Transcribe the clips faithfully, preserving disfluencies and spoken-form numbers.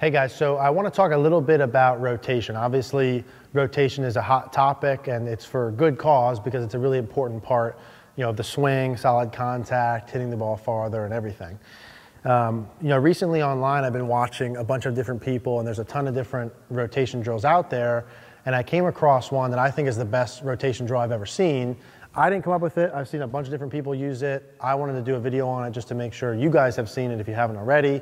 Hey guys, so I want to talk a little bit about rotation. Obviously, rotation is a hot topic and it's for good cause because it's a really important part, you know, of the swing, solid contact, hitting the ball farther and everything. Um, you know, recently online I've been watching a bunch of different people and there's a ton of different rotation drills out there, and I came across one that I think is the best rotation drill I've ever seen. I didn't come up with it. I've seen a bunch of different people use it. I wanted to do a video on it just to make sure you guys have seen it if you haven't already.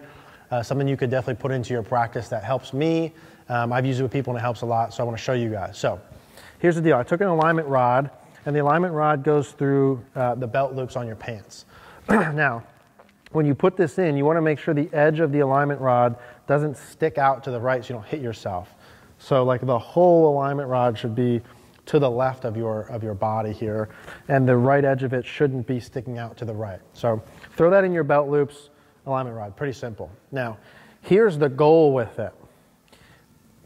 Uh, something you could definitely put into your practice that helps me. Um, I've used it with people and it helps a lot, so I want to show you guys. So here's the deal. I took an alignment rod, and the alignment rod goes through uh, the belt loops on your pants. Now, when you put this in, you want to make sure the edge of the alignment rod doesn't stick out to the right so you don't hit yourself. So like the whole alignment rod should be to the left of your, of your body here, and the right edge of it shouldn't be sticking out to the right. So throw that in your belt loops, alignment rod, pretty simple. Now, here's the goal with it.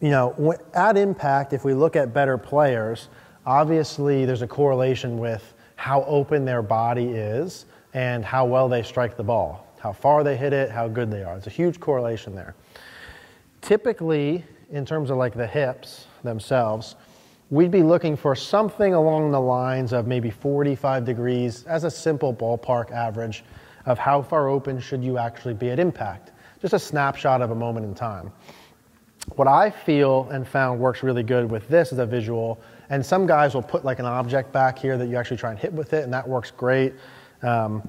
You know, at impact, if we look at better players, obviously there's a correlation with how open their body is and how well they strike the ball, how far they hit it, how good they are. It's a huge correlation there. Typically, in terms of like the hips themselves, we'd be looking for something along the lines of maybe forty-five degrees as a simple ballpark average of how far open should you actually be at impact. Just a snapshot of a moment in time. What I feel and found works really good with this is a visual, and some guys will put like an object back here that you actually try and hit with it, and that works great. Um,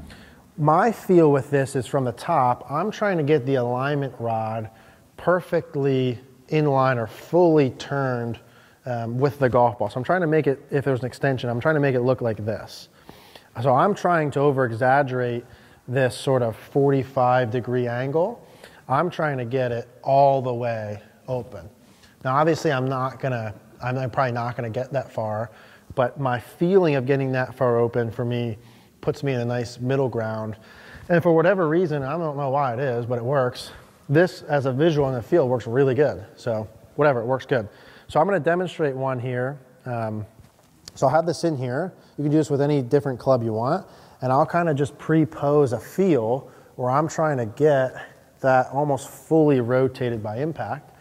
my feel with this is from the top, I'm trying to get the alignment rod perfectly in line or fully turned Um, with the golf ball. So I'm trying to make it, if there's an extension, I'm trying to make it look like this. So I'm trying to over exaggerate this sort of forty-five degree angle. I'm trying to get it all the way open. Now obviously I'm not gonna, I'm probably not gonna get that far, but my feeling of getting that far open for me puts me in a nice middle ground. And for whatever reason, I don't know why it is, but it works. This as a visual in the field works really good. So whatever, it works good. So I'm going to demonstrate one here. Um, so I'll have this in here. You can do this with any different club you want. And I'll kind of just pre-pose a feel where I'm trying to get that almost fully rotated by impact.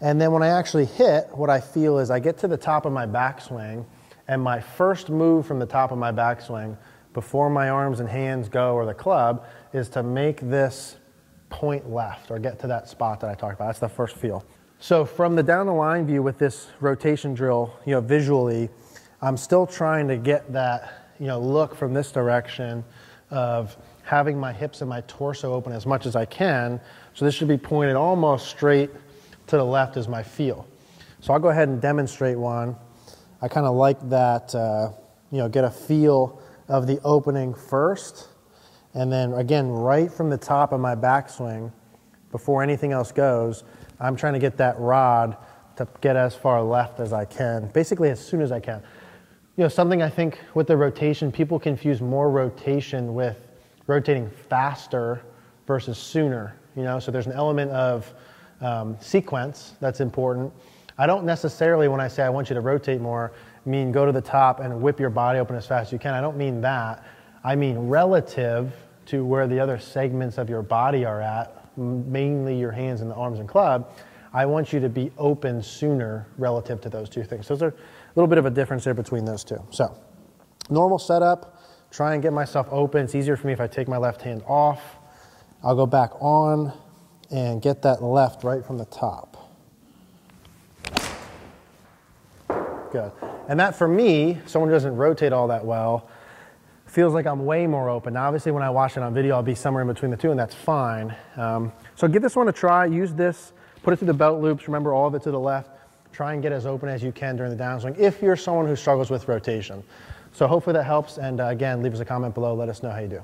And then when I actually hit, what I feel is I get to the top of my backswing, and my first move from the top of my backswing before my arms and hands go or the club is to make this point left or get to that spot that I talked about. That's the first feel. So from the down the line view with this rotation drill, you know, visually, I'm still trying to get that, you know, look from this direction of having my hips and my torso open as much as I can. So this should be pointed almost straight to the left as my feel. So I'll go ahead and demonstrate one. I kind of like that, uh, you know, get a feel of the opening first. And then again, right from the top of my backswing, before anything else goes, I'm trying to get that rod to get as far left as I can, basically as soon as I can. You know, something I think with the rotation, people confuse more rotation with rotating faster versus sooner, you know? So there's an element of um, sequence that's important. I don't necessarily, when I say I want you to rotate more, mean go to the top and whip your body open as fast as you can. I don't mean that. I mean relative to where the other segments of your body are at, mainly your hands and the arms and club, I want you to be open sooner relative to those two things. So there's a little bit of a difference there between those two. So normal setup, try and get myself open. It's easier for me if I take my left hand off. I'll go back on and get that left right from the top. Good. And that for me, someone who doesn't rotate all that well, feels like I'm way more open. Now obviously when I watch it on video, I'll be somewhere in between the two, and that's fine. Um, so give this one a try, use this, put it through the belt loops, remember all of it to the left, try and get as open as you can during the downswing if you're someone who struggles with rotation. So hopefully that helps, and uh, again, leave us a comment below, let us know how you do.